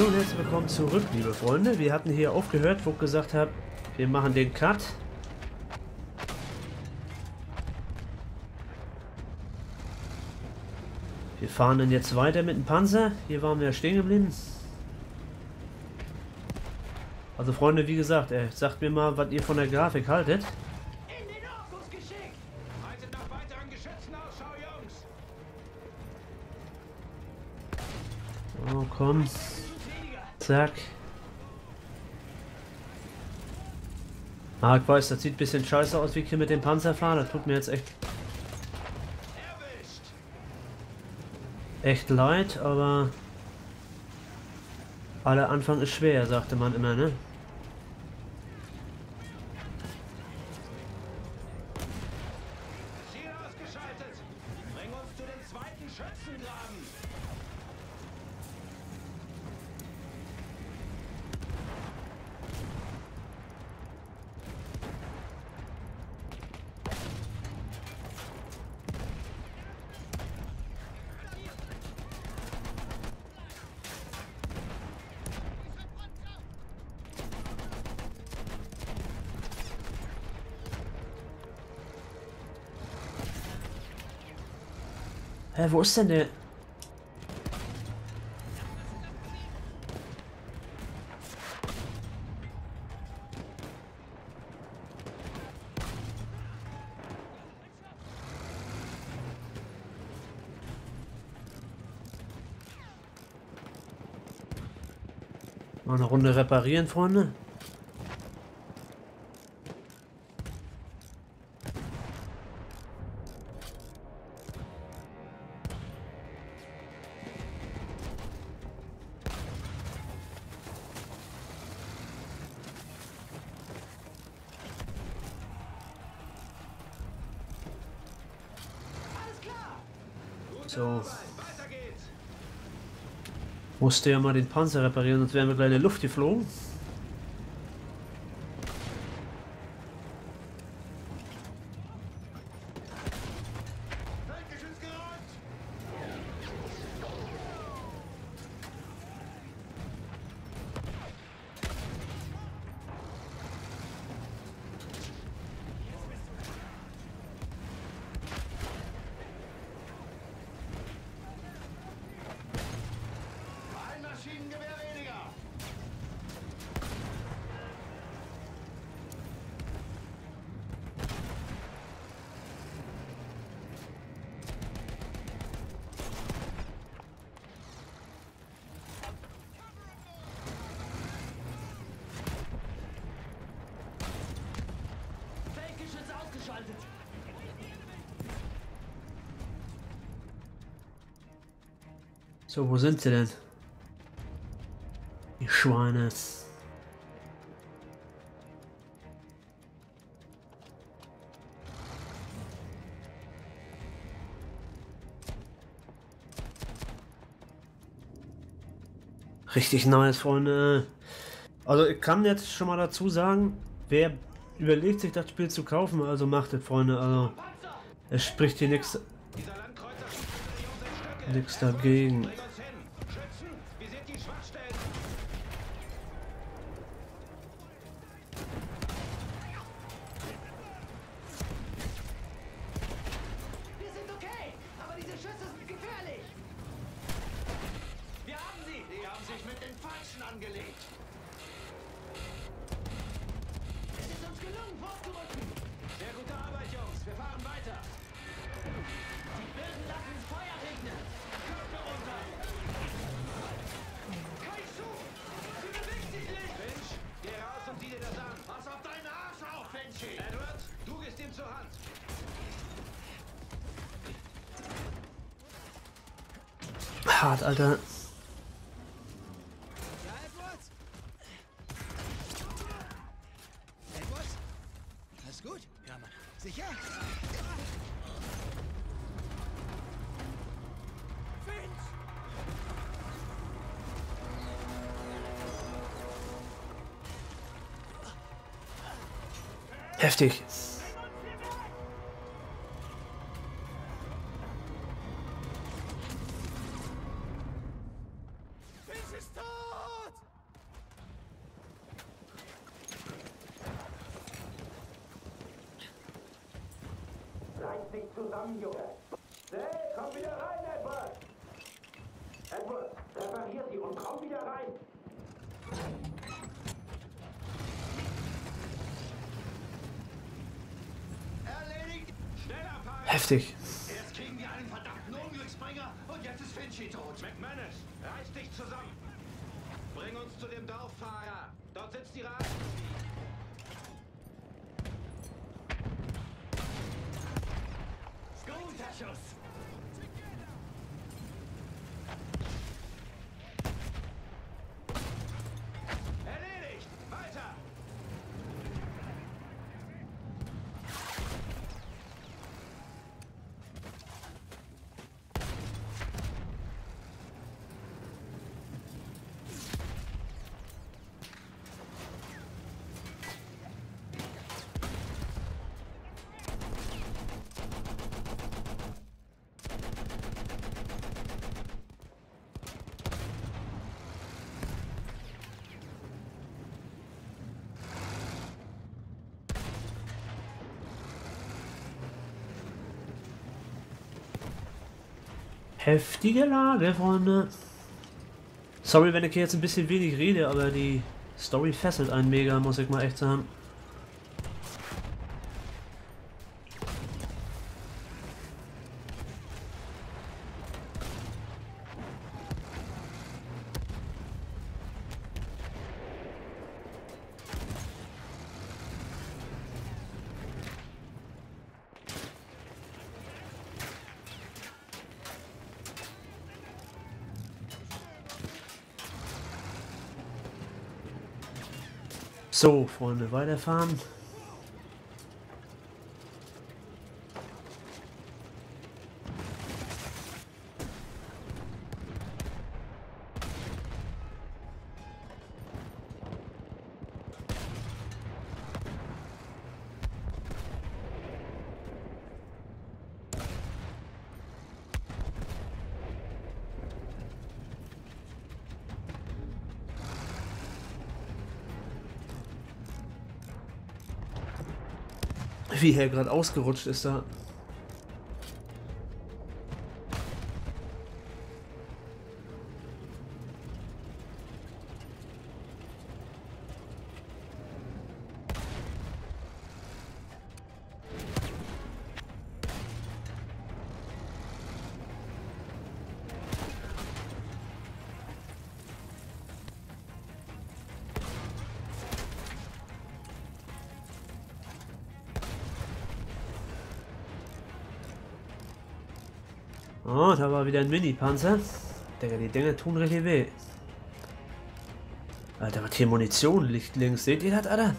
Hallo und herzlich willkommen zurück, liebe Freunde. Wir hatten hier aufgehört, wo ich gesagt habe, wir machen den Cut. Wir fahren dann jetzt weiter mit dem Panzer. Hier waren wir stehen geblieben. Also Freunde, wie gesagt, sagt mir mal, was ihr von der Grafik haltet. Oh, komm. Zack. Ah, ich weiß, das sieht ein bisschen scheiße aus, wie ich hier mit dem Panzer fahre. Das tut mir jetzt echt leid, aber aller Anfang ist schwer, sagte man immer, ne? Wo ist denn der? Mal eine Runde reparieren, Freunde. So. Musste ja mal den Panzer reparieren, sonst wären wir gleich in die Luft geflogen. So, wo sind sie denn? Die Schweine. Richtig nice, Freunde. Also ich kann jetzt schon mal dazu sagen, wer überlegt sich das Spiel zu kaufen, also macht es, Freunde. Also es spricht hier nichts dagegen. Hart, Alter. Alles gut? Ja, Mann. Sicher? Heftig. Ist tot! reiß dich zusammen, Junge. Hey, komm wieder rein, Edward! Edward, reparier sie und komm wieder rein! Heftig. Jetzt kriegen wir einen verdammten Unglücksbringer und jetzt ist Finchy tot. McManus, reiß dich zusammen. Bring uns zu dem Dorffahrer. Dort sitzt die Rat. Guter Schuss. Heftige Lage, Freunde. Sorry, wenn ich hier jetzt ein bisschen wenig rede, aber die Story fesselt einen mega, muss ich mal echt sagen. So, Freunde, weiterfahren. Wie er gerade ausgerutscht ist da. Oh, da war wieder ein Mini-Panzer. Digga, die Dinger tun richtig weh. Alter, was hier Munition liegt links. Seht ihr das, Alter?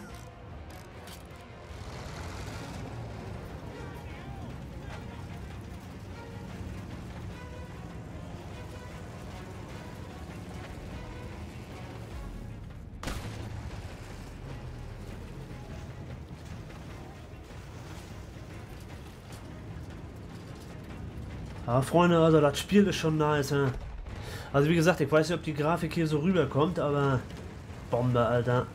Ja, Freunde, also das Spiel ist schon nice. Ja. Also wie gesagt, ich weiß nicht, ob die Grafik hier so rüberkommt, aber Bombe, Alter.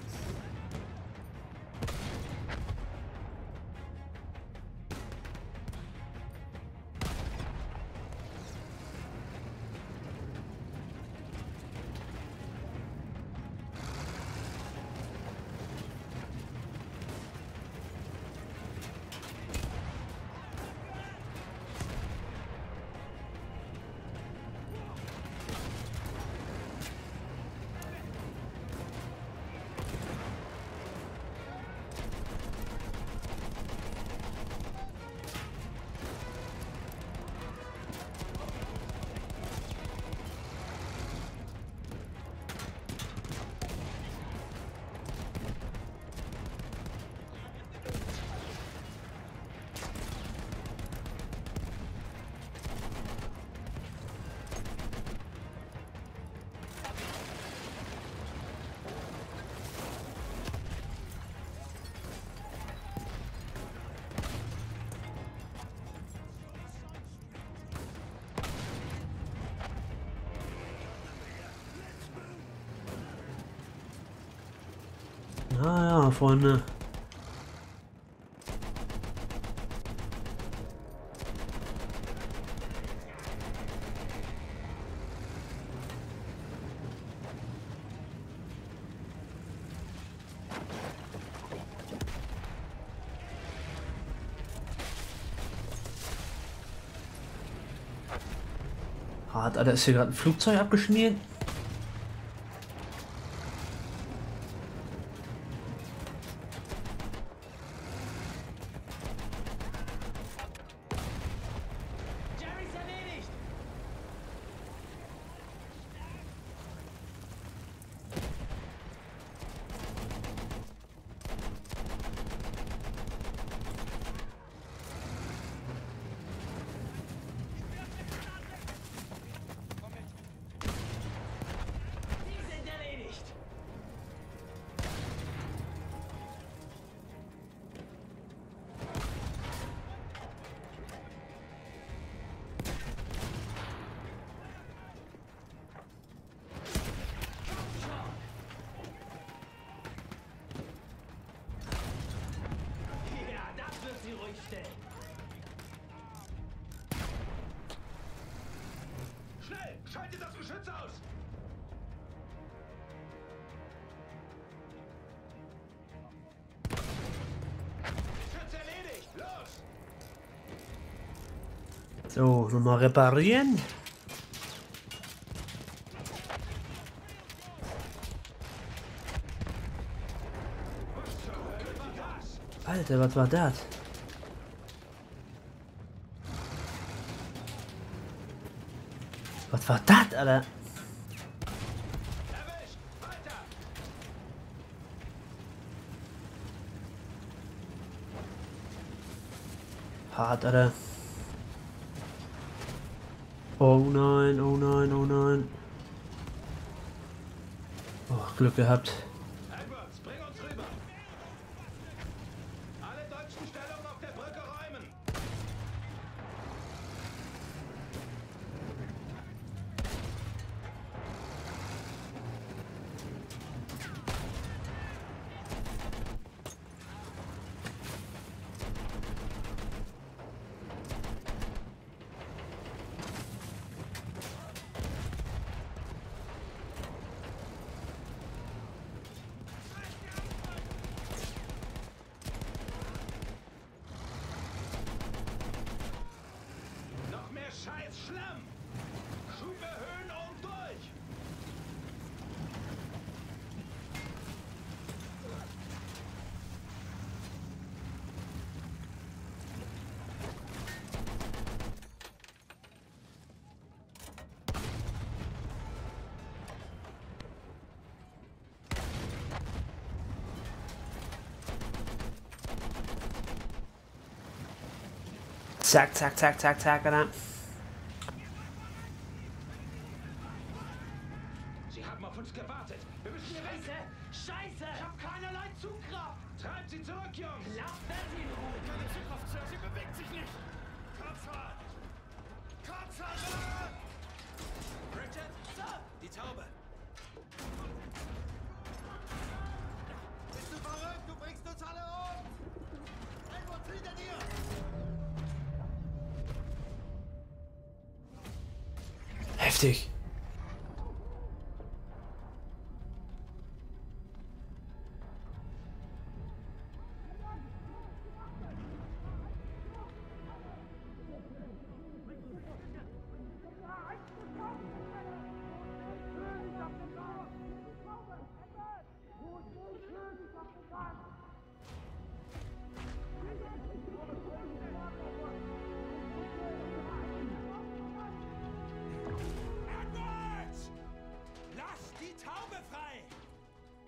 Ah ja, Freunde. Hart, Alter, ist hier gerade ein Flugzeug abgeschmiert? Schaltet das Geschütz aus! Geschütz erledigt! Los! So, nochmal reparieren. Alter, was war das? Was war das, Alter? Hart, Alter. Oh nein, oh nein, oh nein. Oh, Glück gehabt. Zack, zack, zack, zack, zack, Alter. Sie haben auf uns gewartet. Wir müssen hier weg. Scheiße, Scheiße! Ich hab keinerlei Zugkraft. Treibt sie zurück, Jungs. Lasst sie in Ruhe. Keine Zugkraft, Sir. Sie bewegt sich nicht. Kotzhart! Kotzhart! Richard, Sir, die Taube. Bist du verrückt? Du bringst uns alle um. Edward, hinter dir! Heftig.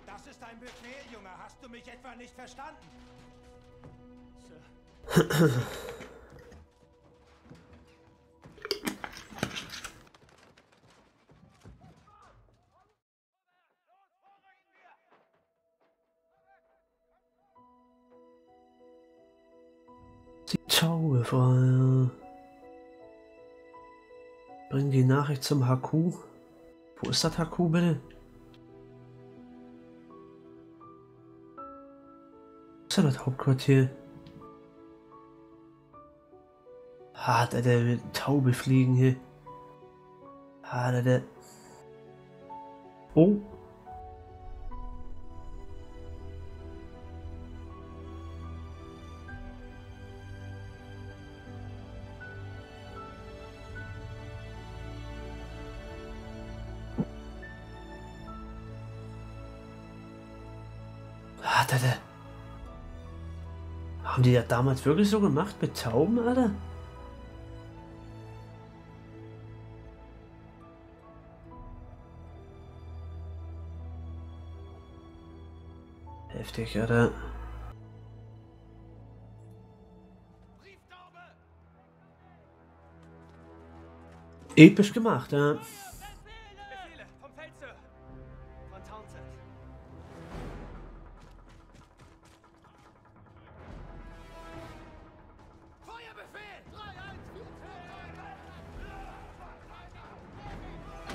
Das ist ein Befehl, Junge. Hast du mich etwa nicht verstanden? Sir. Die Taube frei. Bring die Nachricht zum HQ. Wo ist das HQ, bitte? Das Hauptquartier. Hart, Alter, mit Taube fliegen hier. Hart, Alter. Oh. Alter, haben die das damals wirklich so gemacht mit Tauben, Alter? Heftig, Alter. Episch gemacht, ja.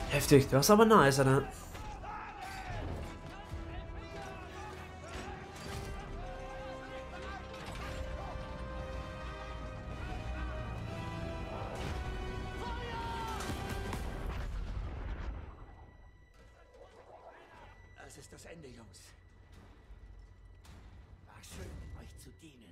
Heftig, das ist aber nice, Alter. Das ist das Ende, Jungs. War schön, euch zu dienen.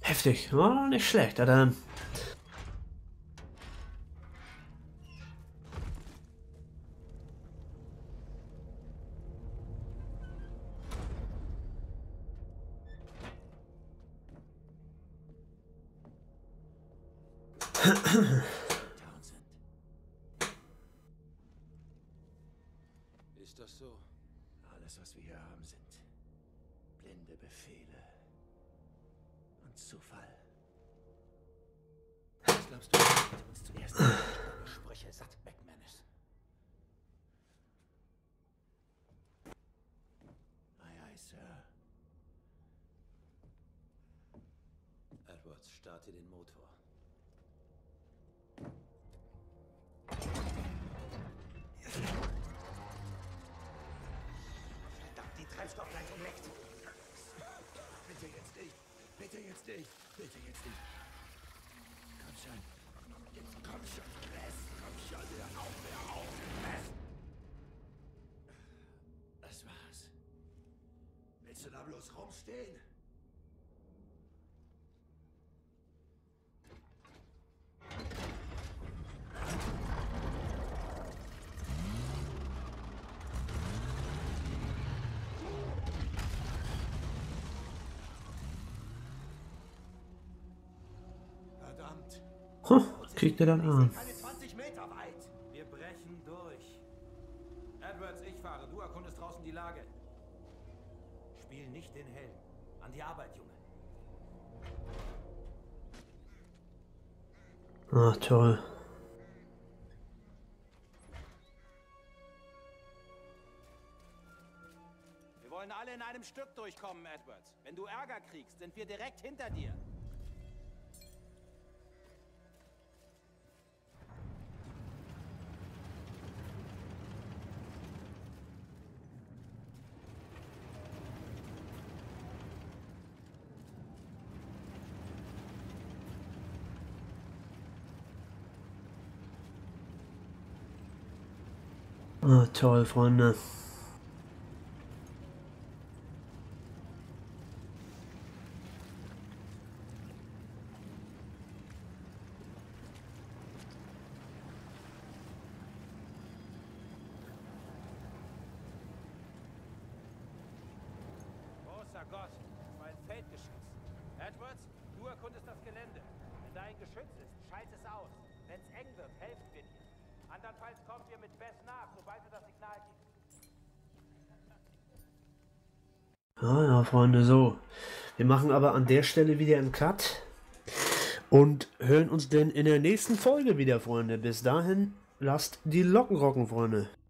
Heftig, war nicht schlecht, Alter. Ist das so? Alles, was wir hier haben, sind blinde Befehle und Zufall. Was glaubst du, dass uns zuerst Sprüche satt McManus? Aye, aye, Sir. Edwards, starte den Motor. Bitte jetzt nicht. Bitte jetzt nicht. Bitte jetzt nicht. Komm schon. Jetzt komm schon. Komm schon. Hör auf. Das war's. Willst du da bloß rumstehen? Kriegt er dann an. Alle 20 Meter weit. Wir brechen durch. Edwards, ich fahre. Du erkundest draußen die Lage. Spiel nicht den Helm. An die Arbeit, Junge. Ach, toll. Wir wollen alle in einem Stück durchkommen, Edwards. Wenn du Ärger kriegst, sind wir direkt hinter dir. Oh, toll, Freunde. Großer Gott, mein Feldgeschütz. Edwards, du erkundest das Gelände. Wenn dein Geschütz ist, schalt es aus. Wenn es eng wird, helft mir. Andernfalls kommt ihr mit Bess nach, sobald ihr das Signal gibt. Ah ja, Freunde, so. Wir machen aber an der Stelle wieder einen Cut und hören uns denn in der nächsten Folge wieder, Freunde. Bis dahin, lasst die Locken rocken, Freunde.